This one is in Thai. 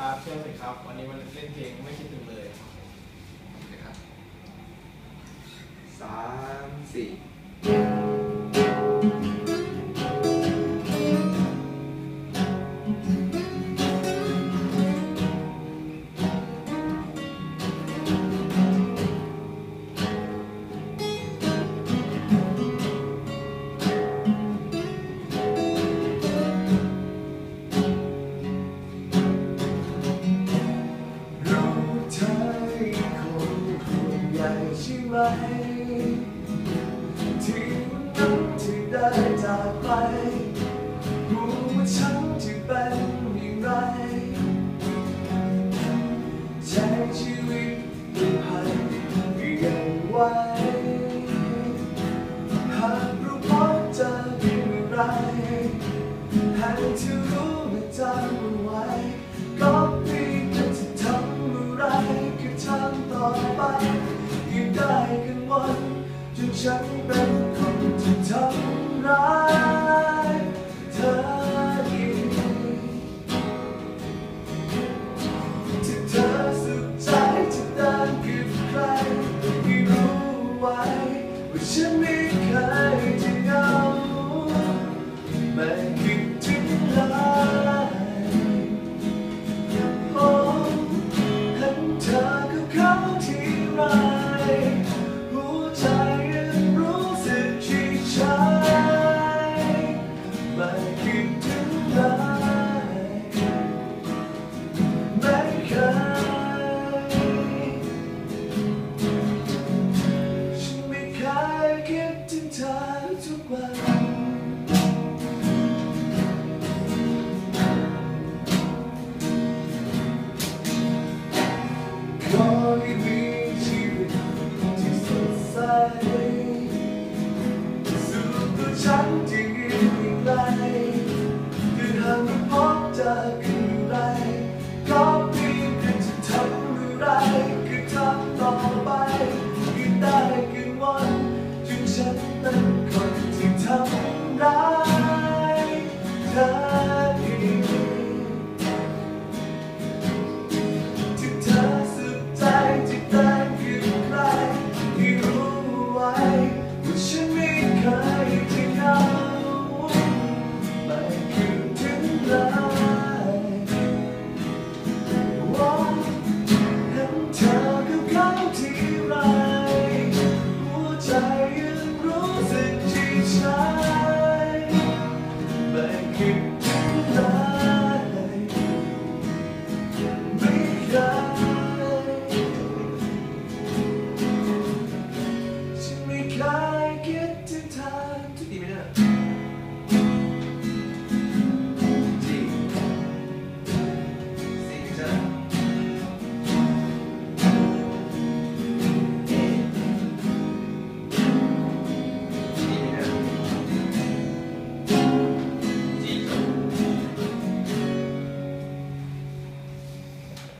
ครับเชื่อสิครับวันนี้มันเล่นเพลงไม่คิดถึงเลยนะครับ3 4